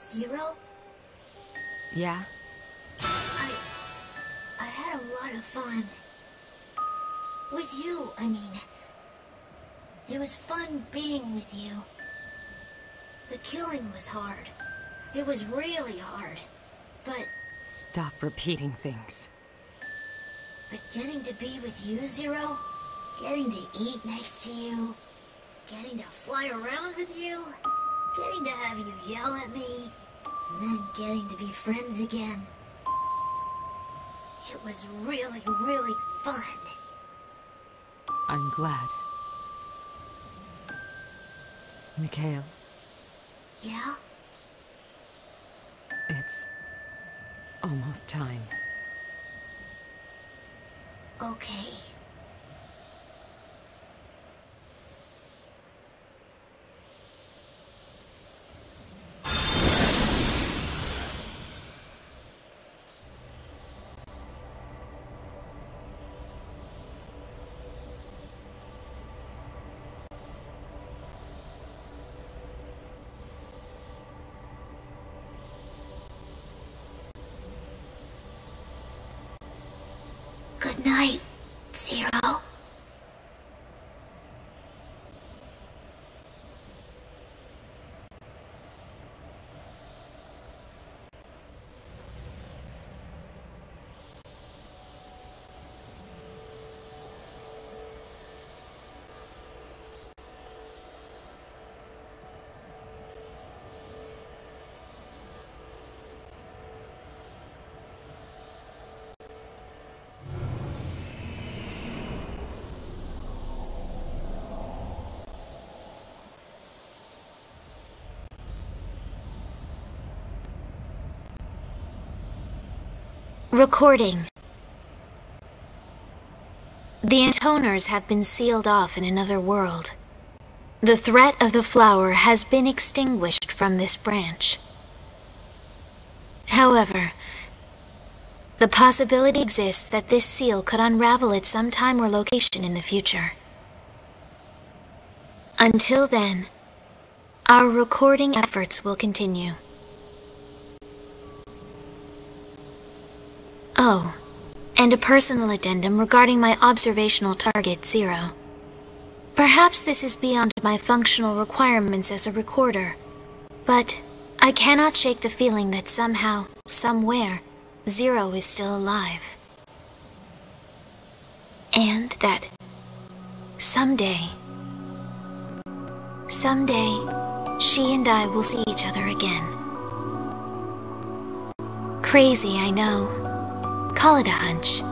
Zero? Yeah? I had a lot of fun. With you, I mean. It was fun being with you. The killing was hard. It was really hard. But... Stop repeating things. But getting to be with you, Zero? Getting to eat next to you? Getting to fly around with you? Getting to have you yell at me? And then getting to be friends again. It was really, really fun. I'm glad. Mikhail. Yeah? It's... almost time. Okay. Good night, Zero. Recording. The Intoners have been sealed off in another world. The threat of the flower has been extinguished from this branch. However, the possibility exists that this seal could unravel at some time or location in the future. Until then, our recording efforts will continue. Oh, and a personal addendum regarding my observational target, Zero. Perhaps this is beyond my functional requirements as a recorder, but I cannot shake the feeling that somehow, somewhere, Zero is still alive. And that someday, she and I will see each other again. Crazy, I know. Call it a hunch.